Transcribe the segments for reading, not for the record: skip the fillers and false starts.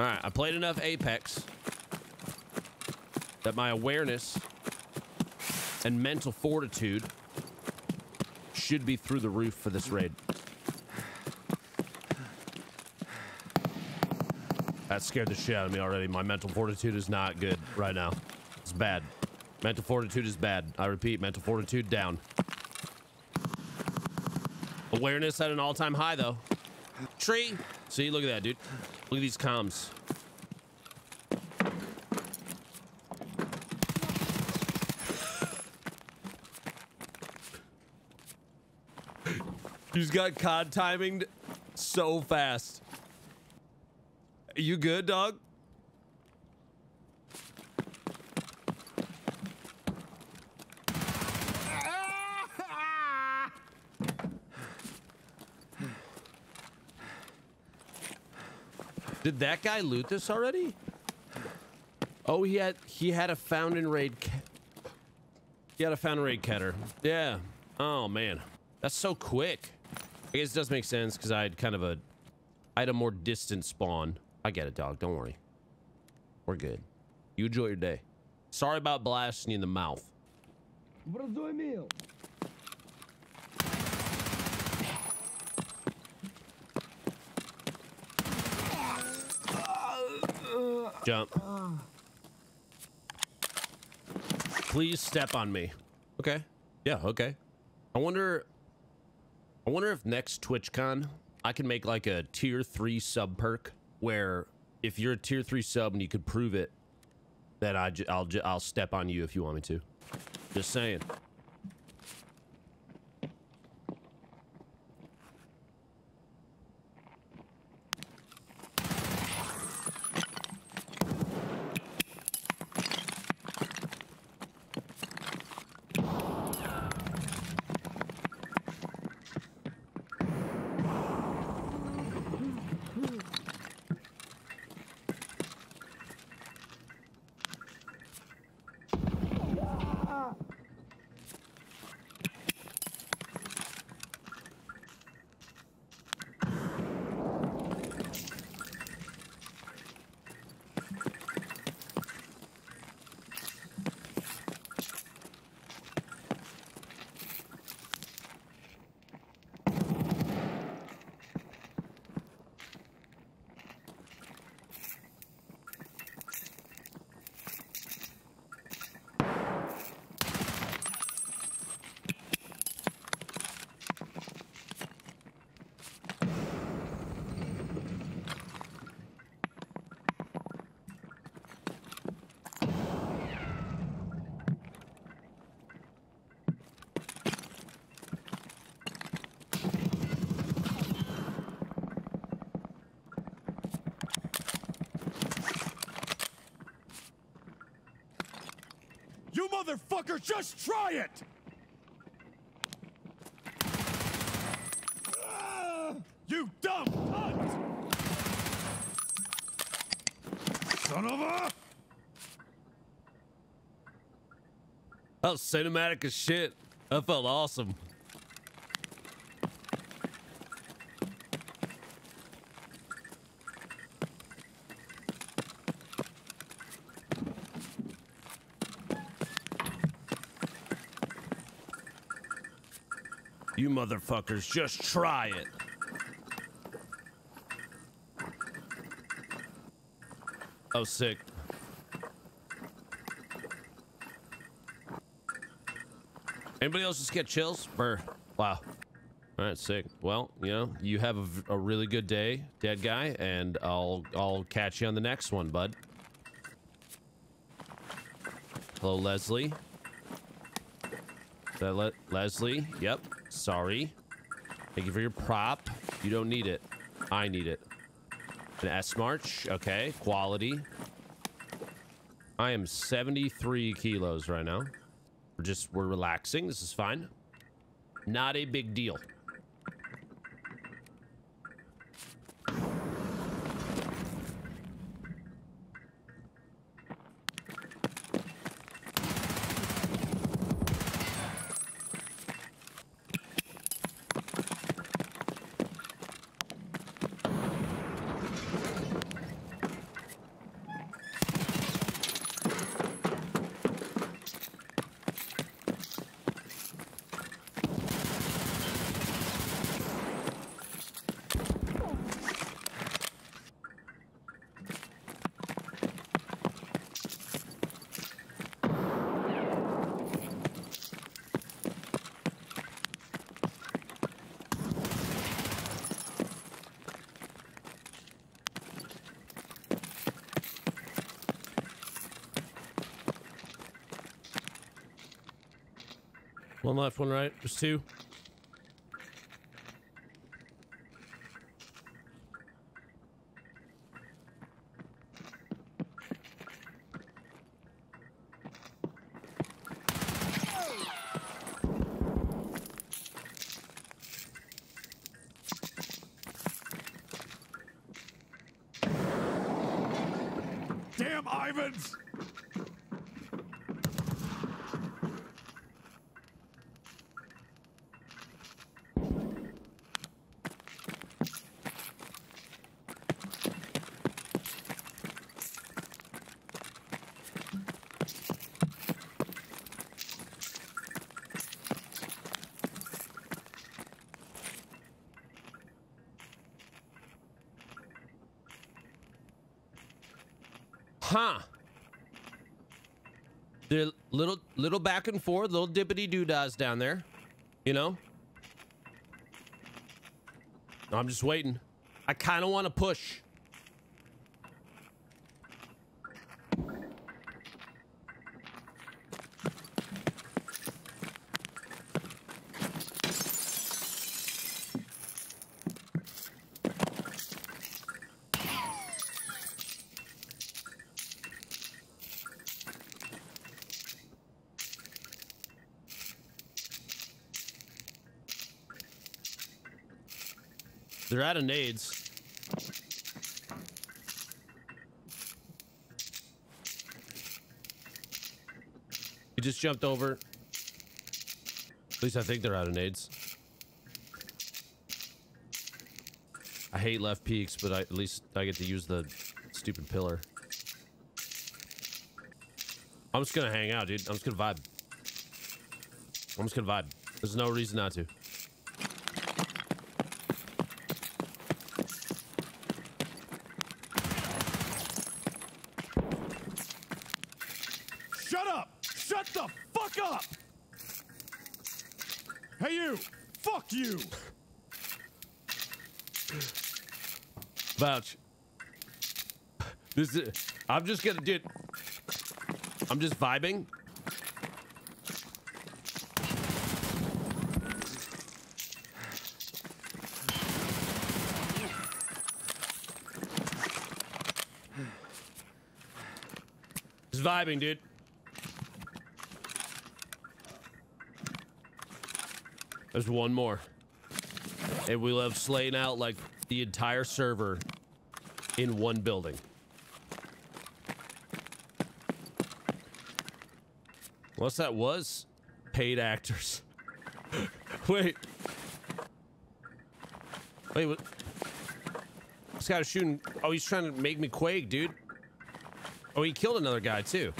All right, I played enough Apex that my awareness and mental fortitude should be through the roof for this raid. That scared the shit out of me already. My mental fortitude is not good right now. It's bad. Mental fortitude is bad. I repeat, mental fortitude down. Awareness at an all-time high, though. Tree! See, look at that, dude. Look at these comms. You just got COD timinged so fast. You good, dog? Did that guy loot this already? Oh, he had a fountain raid. He had a fountain raid cutter. Yeah. Oh man, that's so quick. I guess it does make sense because I had kind of a, I had a more distant spawn. I get it, dog. Don't worry. We're good. You enjoy your day. Sorry about blasting you in the mouth. Jump. Please step on me. Okay. Yeah, okay. I wonder if next TwitchCon I can make like a tier 3 sub perk where if you're a tier 3 sub and you could prove it, then I'll step on you if you want me to. Just saying. Motherfucker, just try it! You dumb cunt! Son of a... That was cinematic as shit. That felt awesome. You motherfuckers, just try it. Oh, sick. Anybody else just get chills? Brr. Wow. All right, sick. Well, you know, you have a really good day, dead guy, and I'll catch you on the next one, bud. Hello, Leslie. Did I let Leslie? Yep. Sorry. Thank you for your prop. You don't need it. I need it. An S-March. Okay. Quality. I am 73 kilos right now. We're relaxing. This is fine. Not a big deal. One left, one right. There's two. Huh. They're little back and forth, little dippity-doo-dahs down there. You know? I'm just waiting. I kind of want to push. They're out of nades. He just jumped over. At least I think they're out of nades. I hate left peaks, but at least I get to use the stupid pillar. I'm just gonna hang out, dude. I'm just gonna vibe. I'm just gonna vibe. There's no reason not to. You vouch. This is, I'm just gonna do it. I'm just vibing. Just vibing, dude. There's one more. And we'll have slain out like the entire server in one building. Unless that was paid actors. Wait. Wait, what? This guy's shooting. Oh, he's trying to make me quake, dude. Oh, he killed another guy, too.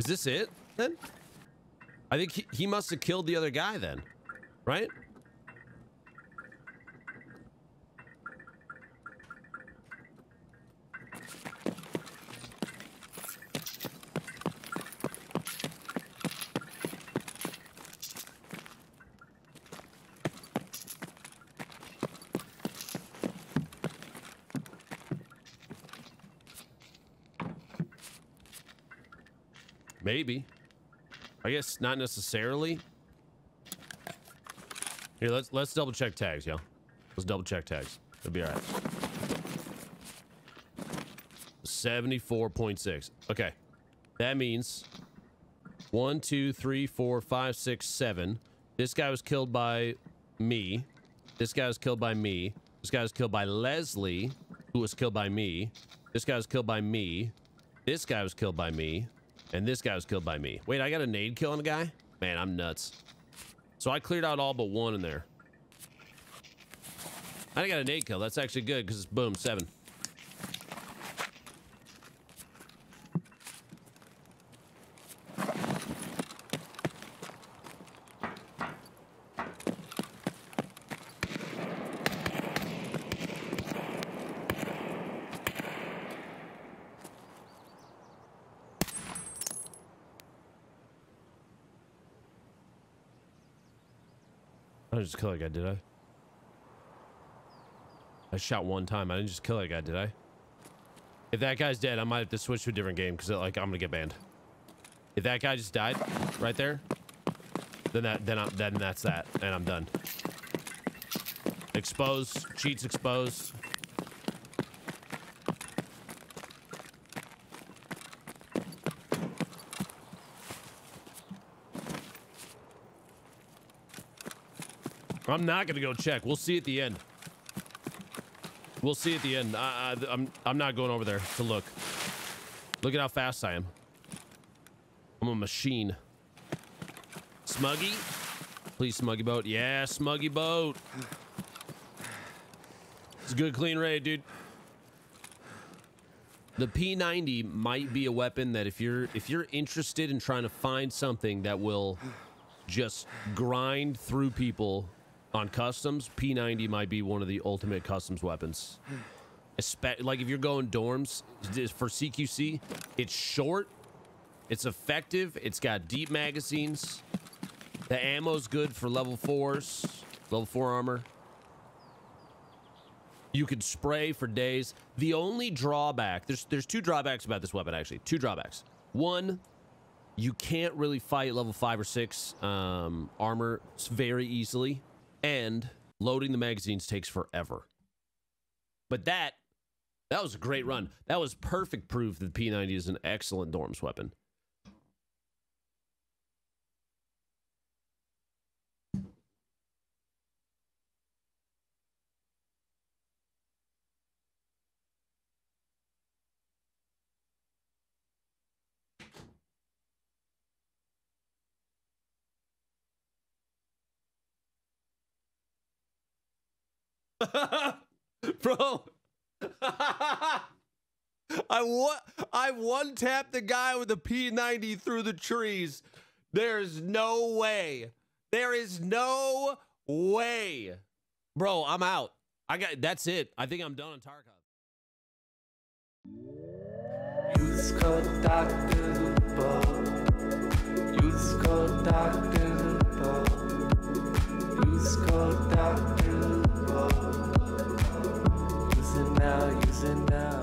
Is this it, then? I think he must have killed the other guy, then. Right? Maybe. I guess not necessarily. Here, let's double check tags, y'all. Let's double check tags. It'll be all right. 74.6. Okay. That means 1, 2, 3, 4, 5, 6, 7. This guy was killed by me. This guy was killed by me. This guy was killed by Leslie, who was killed by me. This guy was killed by me. This guy was killed by me. And this guy was killed by me. Wait, I got a nade kill on a guy? Man, I'm nuts. So I cleared out all but one in there. I got an 8 kill. That's actually good because it's boom, 7. I didn't just kill that guy, did I? I shot one time. I didn't just kill that guy, did I? If that guy's dead, I might have to switch to a different game because, like, I'm gonna get banned. If that guy just died right there, Then that's that, and I'm done. Expose, cheats exposed. I'm not gonna go check. We'll see at the end. We'll see at the end. I'm not going over there to look. Look at how fast I am. I'm a machine. Smuggy, please, Smuggy boat. Yeah, Smuggy boat. It's a good clean raid, dude. The P90 might be a weapon that if you're interested in trying to find something that will just grind through people on customs, P90 might be one of the ultimate customs weapons. Like if you're going dorms for CQC, it's short, it's effective, it's got deep magazines. The ammo's good for level 4 armor. You could spray for days. The only drawback, there's two drawbacks about this weapon actually. Two drawbacks. One, you can't really fight level 5 or 6 armor very easily, and loading the magazines takes forever. But that was a great run. That was perfect proof that the P90 is an excellent dorms weapon. Bro, I one tapped the guy with the P90 through the trees. There's no way. There is no way. Bro, I'm out. That's it. I think I'm done on Tarkov. Using now, using now.